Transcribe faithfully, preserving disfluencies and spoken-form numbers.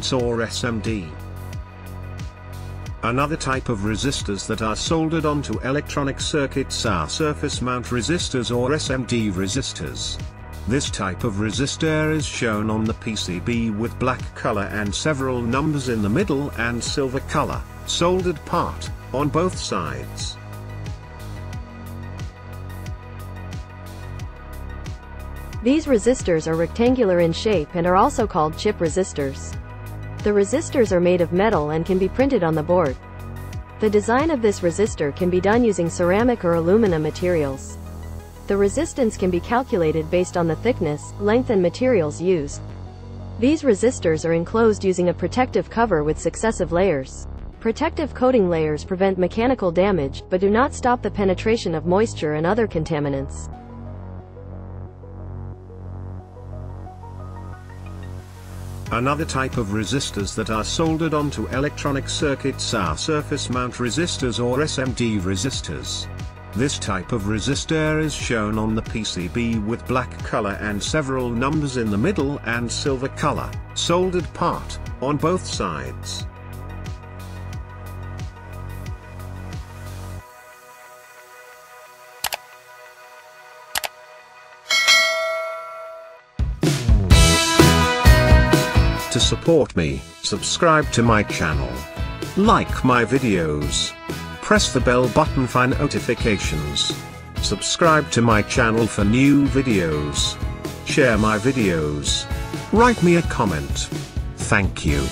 resistors or S M D. Another type of resistors that are soldered onto electronic circuits are surface mount resistors or S M D resistors. This type of resistor is shown on the P C B with black color and several numbers in the middle and silver color, soldered part, on both sides. These resistors are rectangular in shape and are also called chip resistors. The resistors are made of metal and can be printed on the board. The design of this resistor can be done using ceramic or aluminum materials. The resistance can be calculated based on the thickness, length and materials used. These resistors are enclosed using a protective cover with successive layers. Protective coating layers prevent mechanical damage, but do not stop the penetration of moisture and other contaminants. Another type of resistors that are soldered onto electronic circuits are surface mount resistors or S M D resistors. This type of resistor is shown on the P C B with black color and several numbers in the middle and silver color, soldered part, on both sides. To support me, subscribe to my channel. Like my videos. Press the bell button for notifications. Subscribe to my channel for new videos. Share my videos. Write me a comment. Thank you.